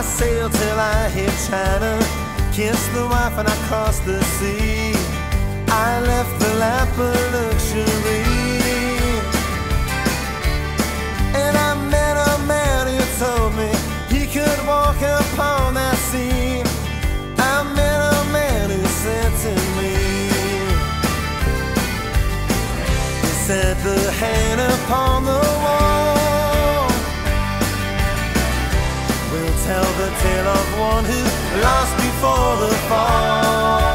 I sail till I hit China, kissed the wife and I crossed the sea. I left the lap of luxury, and I met a man who told me he could walk upon that sea. I met a man who said to me, he said, the hand upon the wall will tell the tale of one who lost before the fall.